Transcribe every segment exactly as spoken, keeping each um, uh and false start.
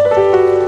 You.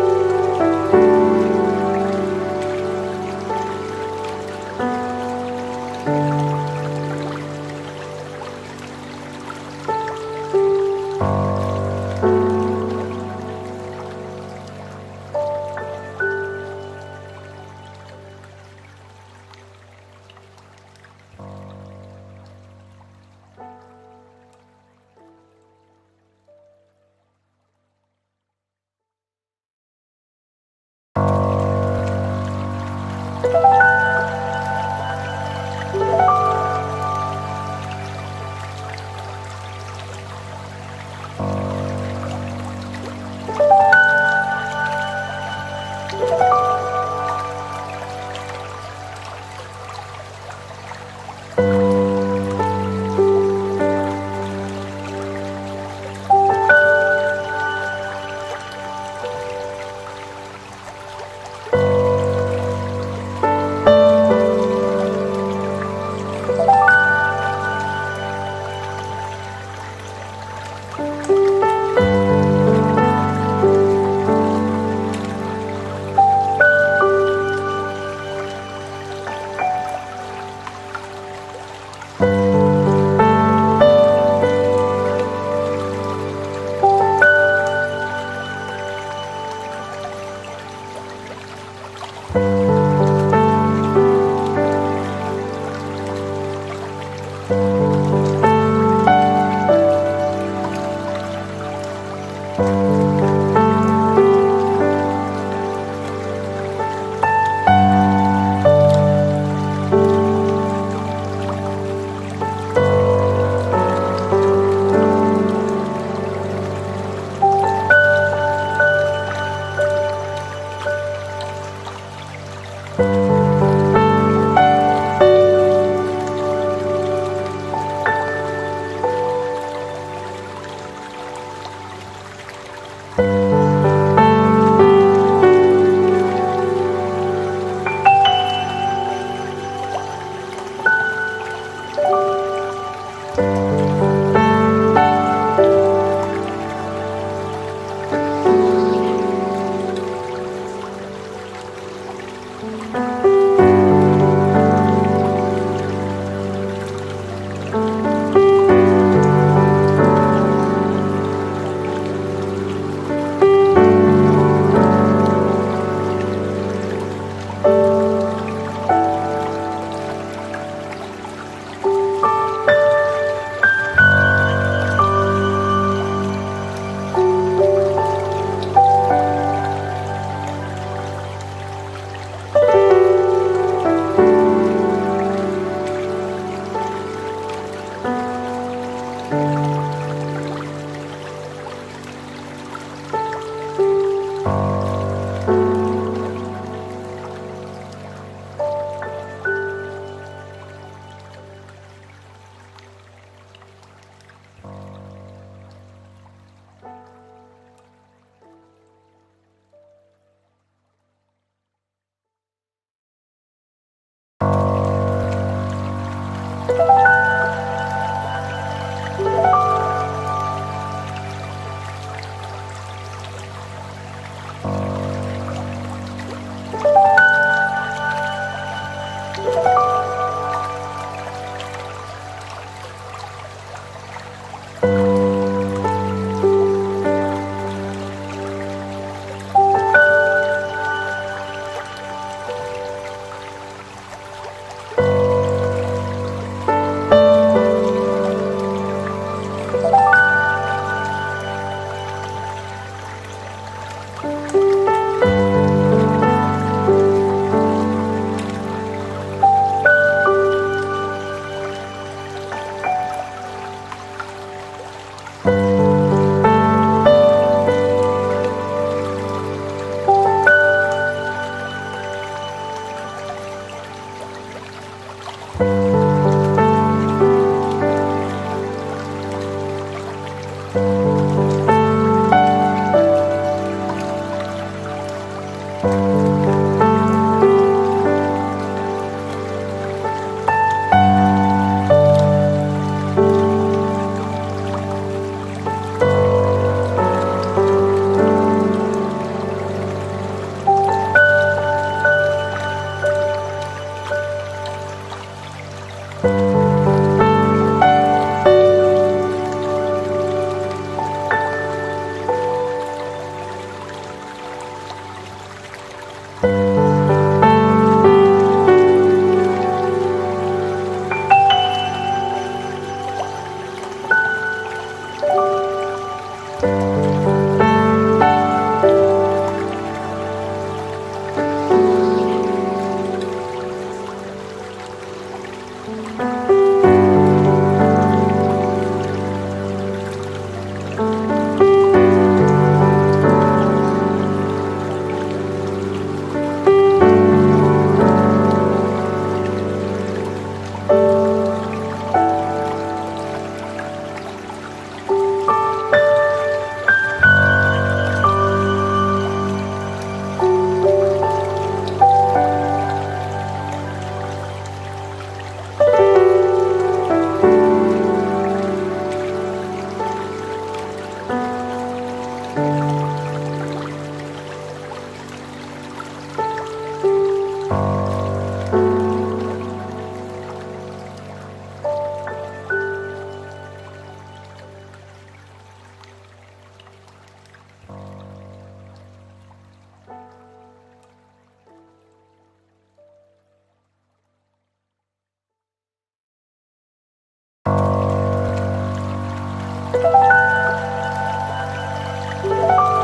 You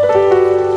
You.